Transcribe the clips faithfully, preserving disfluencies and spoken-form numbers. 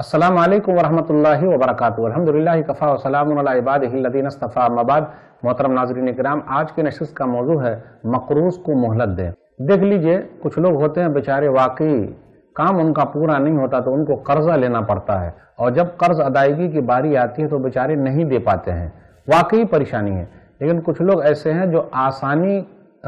अस्सलामु अलैकुम वरहमतुल्लाहि वबरकातुहू। अल्हम्दुलिल्लाहि कफ़ा वसलामुन अला इबादिहिल लज़ीना इस्तफ़ा, अम्मा बाद। मोहतरम नाज़रीन इकराम, आज की नशिस्त का मौजू है मक़रूज़ को मोहलत दें। देख लीजिए, कुछ लोग होते हैं बेचारे वाकई काम उनका पूरा नहीं होता तो उनको कर्जा लेना पड़ता है, और जब कर्ज अदायगी की बारी आती है तो बेचारे नहीं दे पाते हैं, वाकई परेशानी है। लेकिन कुछ लोग ऐसे हैं जो आसानी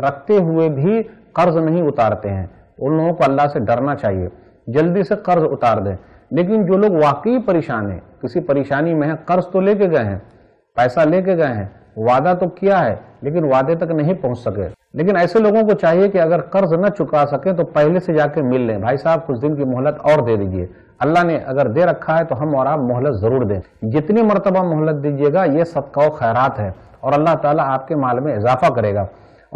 रखते हुए भी कर्ज नहीं उतारते हैं, उन लोगों को अल्लाह से डरना चाहिए, जल्दी से कर्ज उतार दें। लेकिन जो लोग वाकई परेशान हैं, किसी परेशानी में हैं, कर्ज तो लेके गए हैं, पैसा लेके गए हैं, वादा तो किया है लेकिन वादे तक नहीं पहुंच सके, लेकिन ऐसे लोगों को चाहिए कि अगर कर्ज न चुका सके तो पहले से जाके मिल लें, भाई साहब कुछ दिन की मोहलत और दे दीजिए, अल्लाह ने अगर दे रखा है तो हम और आप मोहलत जरूर दें। जितनी मरतबा मोहलत दीजिएगा ये सदका व खैरात है, और अल्लाह ताला आपके माल में इजाफा करेगा।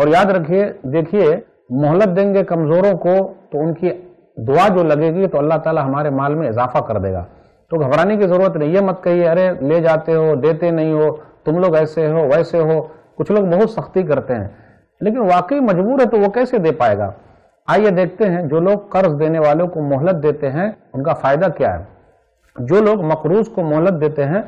और याद रखिए, देखिए मोहलत देंगे कमजोरों को तो उनकी दुआ जो लगेगी तो अल्लाह ताला हमारे माल में इजाफा कर देगा, तो घबराने की जरूरत नहीं। ये मत कहिए अरे ले जाते हो देते नहीं हो, तुम लोग ऐसे हो वैसे हो। कुछ लोग बहुत सख्ती करते हैं, लेकिन वाकई मजबूर है तो वो कैसे दे पाएगा। आइए देखते हैं जो लोग कर्ज देने वालों को मोहलत देते हैं उनका फायदा क्या है। जो लोग मक़रूज़ को मोहलत देते हैं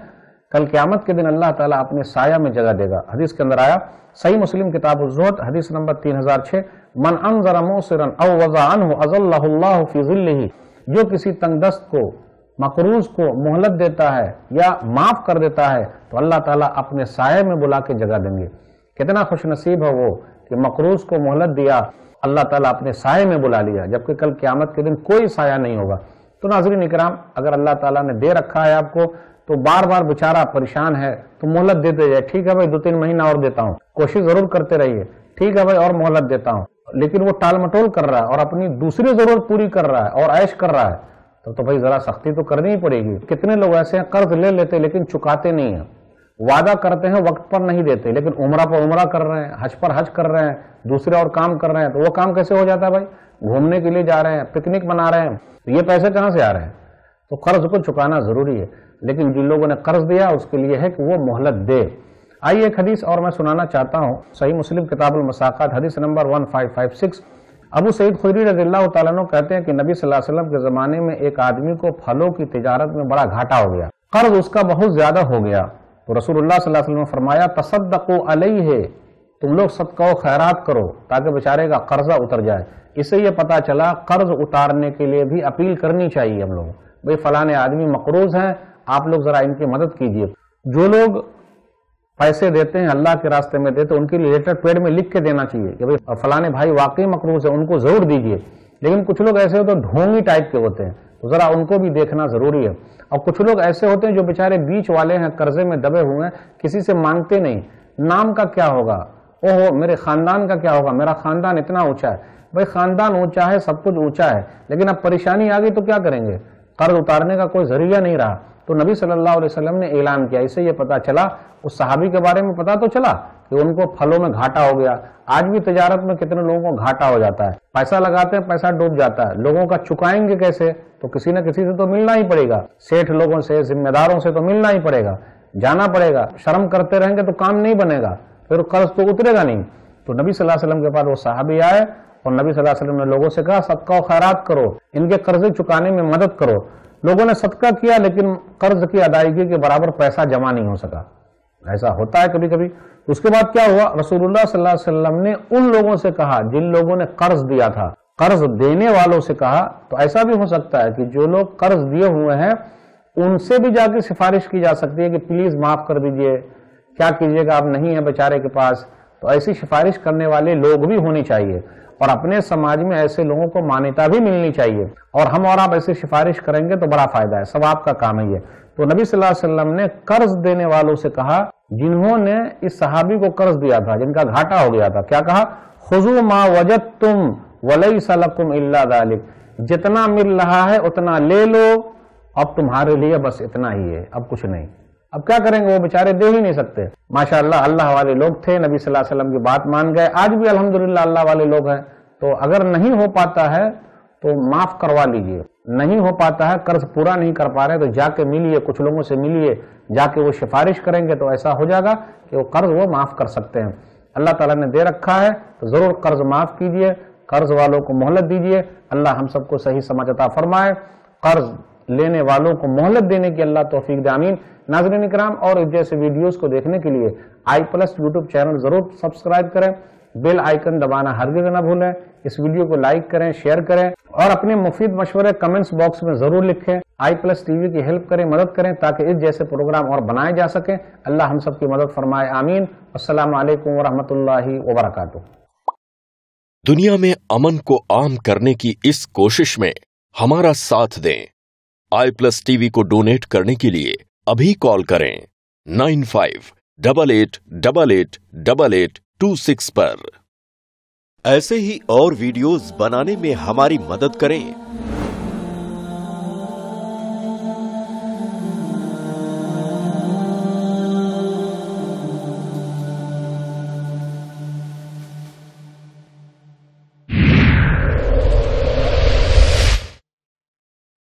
कल क़यामत के दिन अल्लाह ताला अपने साया में जगह देगा। हदीस के अंदर आया, सही मुस्लिम किताब ज़ुहद हदीस नंबर तीन हज़ार छह, मन अंज़र मुसरन अव वज़अनहु अज़ल्लहु अल्लाह फी ज़िल्लिही, जो किसी तंगदस्त को मक़रूज़ को मोहलत देता है या माफ़ कर देता है तो अल्लाह ताला अपने साये में बुला के जगह देंगे। कितना खुशनसीब है वो कि मक़रूज़ को मोहलत दिया, अल्लाह ताला अपने साये में बुला लिया, जबकि कल क़यामत के दिन कोई साया नहीं होगा। तो नाज़रीन इकराम, अगर अल्लाह ताला ने दे रखा है आपको तो बार बार बेचारा परेशान है तो मोहलत देते जाए, ठीक है भाई दो तीन महीना और देता हूँ, कोशिश जरूर करते रहिए, ठीक है भाई और मोहलत देता हूँ, लेकिन वो टाल मटोल कर रहा है और अपनी दूसरी जरूरत पूरी कर रहा है और ऐश कर रहा है, तो, तो भाई जरा सख्ती तो करनी ही पड़ेगी। कितने लोग ऐसे हैं कर्ज ले लेते लेकिन चुकाते नहीं है, वादा करते हैं वक्त पर नहीं देते, लेकिन उम्रा पर उम्रा कर रहे हैं, हज पर हज कर रहे हैं, दूसरे और काम कर रहे हैं, तो वो काम कैसे हो जाता है भाई। घूमने के लिए जा रहे हैं, पिकनिक मना रहे हैं, तो ये पैसे कहाँ से आ रहे हैं। तो कर्ज को चुकाना जरूरी है, लेकिन जिन लोगों ने कर्ज दिया उसके लिए है कि वो मोहलत दे। आइए एक हदीस और मैं सुनाना चाहता हूँ, सही मुस्लिम किताबुल मसाकात हदीस number one five five six. Abu Saeed Khudri रज़ियल्लाहु तआला अन्हु कहते हैं कि नबी सल्लल्लाहु अलैहि वसल्लम के ज़माने में एक आदमी को फलों की तिजारत में बड़ा घाटा हो गया, कर्ज उसका बहुत ज़्यादा हो गया, तो रसूलुल्लाह सल्लल्लाहु अलैहि वसल्लम ने फरमाया तसद्दक़ू अलैहि, तुम लोग सदका व खैरात करो ताकि बेचारे का कर्जा उतर जाए। इससे ये पता चला कर्ज उतारने के लिए भी अपील करनी चाहिए हम लोग, भाई फलाने आदमी मक़रूज़ हैं, आप लोग ज़रा इनकी मदद कीजिए। जो लोग पैसे देते हैं अल्लाह के रास्ते में देते हैं उनके लिए लेटर पेड में लिख के देना चाहिए कि भाई फलाने भाई वाकई मक़रूज़ है, उनको ज़रूर दीजिए। लेकिन कुछ लोग ऐसे होते हैं ढोंगी टाइप के होते हैं, तो ज़रा उनको भी देखना ज़रूरी है। और कुछ लोग ऐसे होते हैं जो बेचारे बीच वाले हैं, कर्जे में दबे हुए हैं, किसी से मांगते नहीं, नाम का क्या होगा, ओहो मेरे ख़ानदान का क्या होगा, मेरा ख़ानदान इतना ऊँचा है। भाई ख़ानदान ऊँचा है, सब कुछ ऊँचा है, लेकिन अब परेशानी आ गई तो क्या करेंगे, कर्ज उतारने का कोई ज़रिया नहीं रहा। तो नबी सल्लल्लाहु अलैहि वसल्लम ने ऐलान किया, इससे ये पता चला, उस सहाबी के बारे में पता तो चला कि उनको फलों में घाटा हो गया। आज भी तिजारत में कितने लोगों को घाटा हो जाता है, पैसा लगाते हैं पैसा डूब जाता है, लोगों का चुकाएंगे कैसे, तो किसी न किसी से तो मिलना ही पड़ेगा, सेठ लोगों से जिम्मेदारों से तो मिलना ही पड़ेगा, जाना पड़ेगा, शर्म करते रहेंगे तो काम नहीं बनेगा, फिर कर्ज तो उतरेगा नहीं। तो नबी सल्लल्लाहु अलैहि वसल्लम के पास वो सहाबी आए और नबी सल्लल्लाहु अलैहि वसल्लम ने लोगों से कहा सदका व खैरात करो, इनके कर्जे चुकाने में मदद करो। लोगों ने सदका किया लेकिन कर्ज की अदायगी के बराबर पैसा जमा नहीं हो सका, ऐसा होता है कभी कभी। उसके बाद क्या हुआ, रसूलुल्लाह सल्लल्लाहु अलैहि वसल्लम ने उन लोगों से कहा जिन लोगों ने कर्ज दिया था, कर्ज देने वालों से कहा, तो ऐसा भी हो सकता है कि जो लोग कर्ज दिए हुए हैं उनसे भी जाके सिफारिश की जा सकती है कि प्लीज माफ कर दीजिए, क्या कीजिएगा आप नहीं है बेचारे के पास, तो ऐसी सिफारिश करने वाले लोग भी होने चाहिए, और अपने समाज में ऐसे लोगों को मान्यता भी मिलनी चाहिए। और हम और आप ऐसी सिफारिश करेंगे तो बड़ा फायदा है, सब आपका काम है ये। तो नबी सल्लल्लाहु अलैहि वसल्लम ने कर्ज देने वालों से कहा जिन्होंने इस सहाबी को कर्ज दिया था, जिनका घाटा हो गया था, क्या कहा, खुजू मा वजदतुम वलैसा लकुम इल्ला ज़ालिक, जितना मिल रहा है उतना ले लो, अब तुम्हारे लिए बस इतना ही है, अब कुछ नहीं। अब क्या करेंगे, वो बेचारे दे ही नहीं सकते। माशाअल्लाह अल्लाह वाले लोग थे, नबी सल्लल्लाहु अलैहि वसल्लम की बात मान गए, आज भी अल्हम्दुलिल्लाह अल्लाह वाले लोग हैं। तो अगर नहीं हो पाता है तो माफ़ करवा लीजिए, नहीं हो पाता है कर्ज पूरा नहीं कर पा रहे तो जाके मिलिए, कुछ लोगों से मिलिए, जाके वो सिफारिश करेंगे तो ऐसा हो जाएगा कि वो कर्ज वो माफ़ कर सकते हैं। अल्लाह ताला ने दे रखा है तो ज़रूर कर्ज माफ़ कीजिए, कर्ज वालों को मोहलत दीजिए। अल्लाह हम सबको सही समझ अता फरमाए। कर्ज लेने वालों को मोहलत देने की अल्लाह तौफीक दे, आमीन। नाज़रीन इकराम, और जैसे वीडियोस को देखने के लिए आई प्लस यूट्यूब चैनल जरूर सब्सक्राइब करें, बेल आइकन दबाना हरगिज़ ना भूलें, इस वीडियो को लाइक करें, शेयर करें और अपने मुफीद मशवरे कमेंट्स बॉक्स में जरूर लिखें। आई प्लस टीवी की हेल्प करें, मदद करें ताकि इस जैसे प्रोग्राम और बनाए जा सके। अल्लाह हम सब की मदद फरमाए, आमीन। अस्सलामु अलैकुम वरहमतुल्लाहि वबरकातुहू। दुनिया में अमन को आम करने की इस कोशिश में हमारा साथ दें। आई प्लस टीवी को डोनेट करने के लिए अभी कॉल करें nine five double eight double eight double eight two six पर। ऐसे ही और वीडियोस बनाने में हमारी मदद करें।